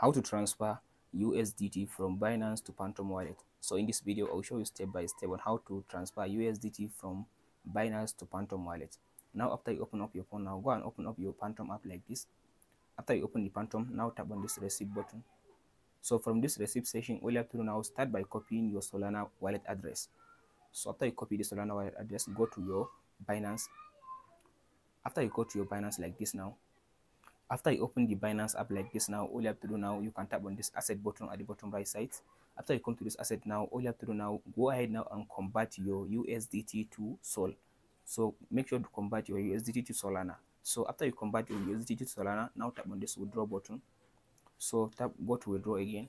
How to transfer USDT from Binance to Phantom Wallet. So in this video, I'll show you step by step on how to transfer USDT from Binance to Phantom Wallet. Now, after you open up your phone, now go and open up your Phantom app like this. After you open the Phantom, now tap on this receipt button. So from this receipt section, all you have to do now, start by copying your Solana wallet address. So after you copy the Solana wallet address, go to your Binance. After you go to your Binance like this now, after you open the Binance app like this now, all you have to do now, you can tap on this asset button at the bottom right side. After you come to this asset now, all you have to do now, go ahead now and convert your USDT to SOL. So make sure to convert your USDT to Solana. So after you convert your USDT to Solana, now tap on this withdraw button. So tap, go to withdraw again.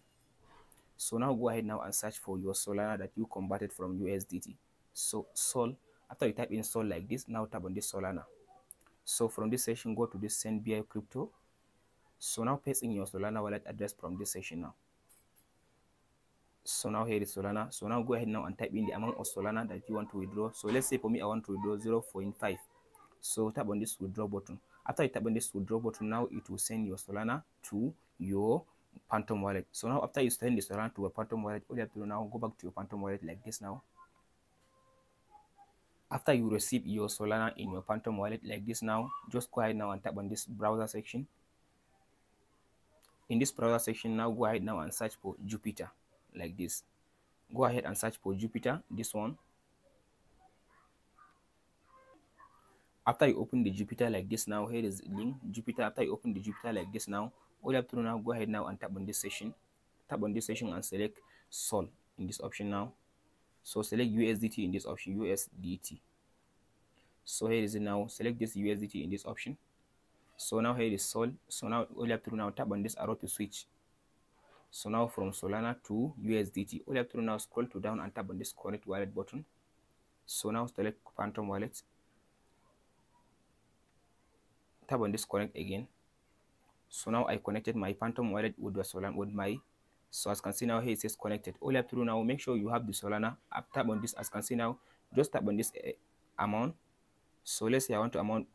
So now go ahead now and search for your Solana that you converted from USDT. So SOL, after you type in SOL like this, now tap on this Solana. So from this section, go to this send BI crypto. So now paste in your Solana wallet address from this section now. So now here is Solana. So now go ahead now and type in the amount of Solana that you want to withdraw. So let's say for me, I want to withdraw 0.5. So tap on this withdraw button. After you tap on this withdraw button, now it will send your Solana to your Phantom wallet. So now after you send the Solana to a Phantom wallet, all you have to do now, go back to your Phantom wallet like this now. After you receive your Solana in your Phantom wallet like this now, just go ahead now and tap on this browser section. In this browser section now, go ahead now and search for Jupiter like this. Go ahead and search for Jupiter, this one. After you open the Jupiter like this now, here is the link, Jupiter. After you open the Jupiter like this now, all you have to do now, go ahead now and tap on this section. Tap on this section and select SOL in this option now. So select USDT in this option, USDT. So here is it now, select this USDT in this option. So now here is SOL. So now all you have to do now, tap on this arrow to switch. So now from Solana to USDT, all you have to do now, scroll to down and tap on this connect wallet button. So now select Phantom wallet. Tap on this connect again. So now I connected my Phantom wallet with the Solana with my. So as you can see now, here it says connected. All you have to do now, make sure you have the Solana app. Tap on this, as you can see now, just tap on this amount. So let's say I want to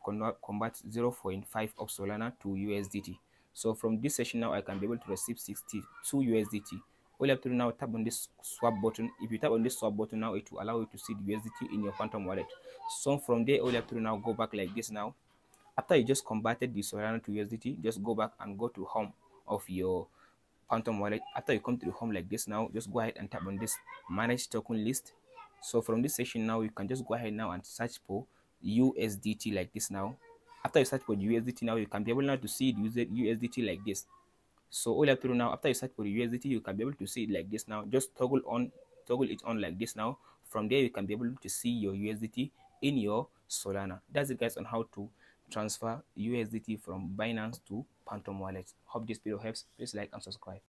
convert 0.5 of Solana to USDT. So from this session now, I can be able to receive 62 USDT. All you have to do now, tap on this swap button. If you tap on this swap button now, it will allow you to see the USDT in your Phantom wallet. So from there, all you have to do now, go back like this now. After you just converted the Solana to USDT, just go back and go to home of your Phantom wallet. After you come to the home like this now, just go ahead and tap on this manage token list. So from this section now, you can just go ahead now and search for USDT like this now. After you search for USDT now, you can be able now to see USDT like this. So all you have to do now, after you search for USDT, you can be able to see it like this now. Just toggle it on like this now. From there, you can be able to see your USDT in your Solana. That's it guys on how to transfer USDT from Binance to Phantom Wallet. Hope this video helps. Please like and subscribe.